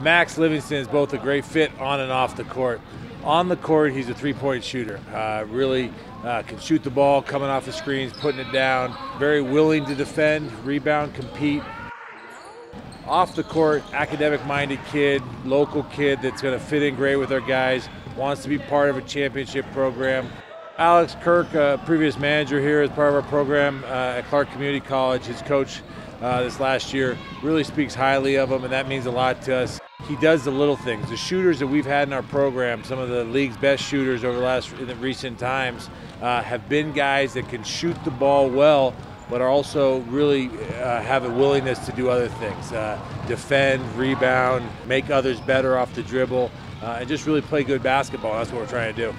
Max Livingston is both a great fit on and off the court. On the court, he's a three-point shooter. Really can shoot the ball, coming off the screens, putting it down. Very willing to defend, rebound, compete. Off the court, academic-minded kid, local kid that's going to fit in great with our guys, wants to be part of a championship program. Alex Kirk, previous manager here as part of our program at Clark Community College, his coach this last year, really speaks highly of him, and that means a lot to us. He does the little things. The shooters that we've had in our program, some of the league's best shooters over the recent times, have been guys that can shoot the ball well, but are also really have a willingness to do other things. Defend, rebound, make others better off the dribble, and just really play good basketball. That's what we're trying to do.